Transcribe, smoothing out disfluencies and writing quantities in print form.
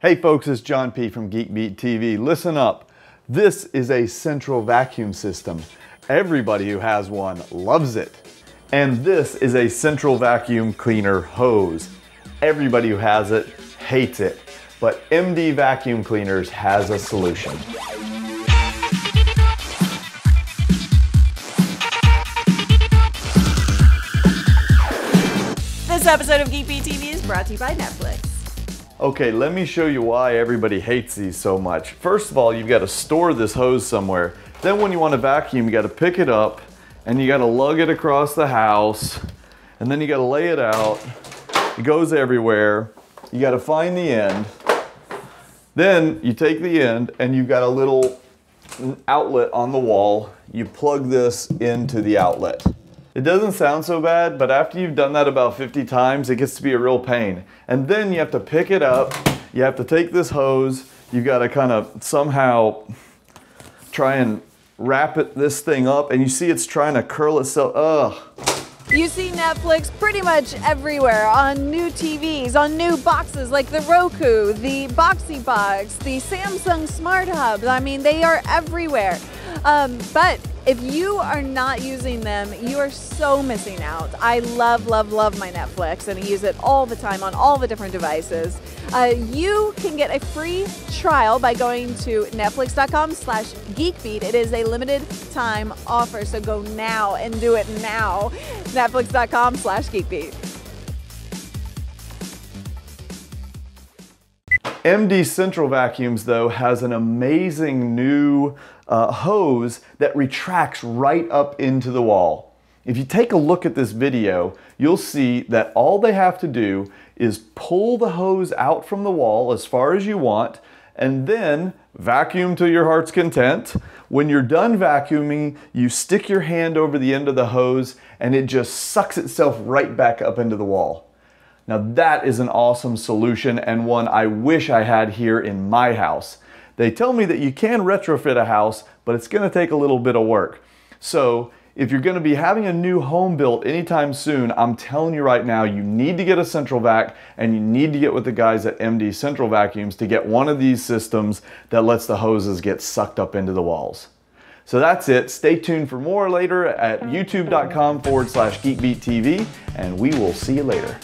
Hey folks, it's John P. from GeekBeat TV. Listen up. This is a central vacuum system. Everybody who has one loves it. And this is a central vacuum cleaner hose. Everybody who has it hates it. But MD Vacuum Cleaners has a solution. This episode of GeekBeat TV is brought to you by Netflix. Okay, let me show you why everybody hates these so much. First of all, you've got to store this hose somewhere. Then when you want to vacuum, you got to pick it up and you got to lug it across the house, and then you got to lay it out. It goes everywhere. You got to find the end. Then you take the end and you've got a little outlet on the wall. You plug this into the outlet. It doesn't sound so bad, but after you've done that about 50 times, it gets to be a real pain. And then you have to pick it up, you have to take this hose, you've got to kind of somehow try and wrap this thing up, and you see it's trying to curl itself, ugh. You see Netflix pretty much everywhere, on new TVs, on new boxes like the Roku, the Boxy Box, the Samsung Smart Hubs. I mean, they are everywhere. But if you are not using them, you are so missing out. I love, love, love my Netflix, and I use it all the time on all the different devices. You can get a free trial by going to netflix.com/geekbeat. It is a limited time offer, so go now and do it now. netflix.com/geekbeat. MD Central Vacuums, though, has an amazing new hose that retracts right up into the wall. If you take a look at this video, you'll see that all they have to do is pull the hose out from the wall as far as you want, and then vacuum to your heart's content. When you're done vacuuming, you stick your hand over the end of the hose, and it just sucks itself right back up into the wall. Now that is an awesome solution, and one I wish I had here in my house. They tell me that you can retrofit a house, but it's gonna take a little bit of work. So if you're gonna be having a new home built anytime soon, I'm telling you right now, you need to get a central vac, and you need to get with the guys at MD Central Vacuums to get one of these systems that lets the hoses get sucked up into the walls. So that's it. Stay tuned for more later at youtube.com/GeekBeatTV, and we will see you later.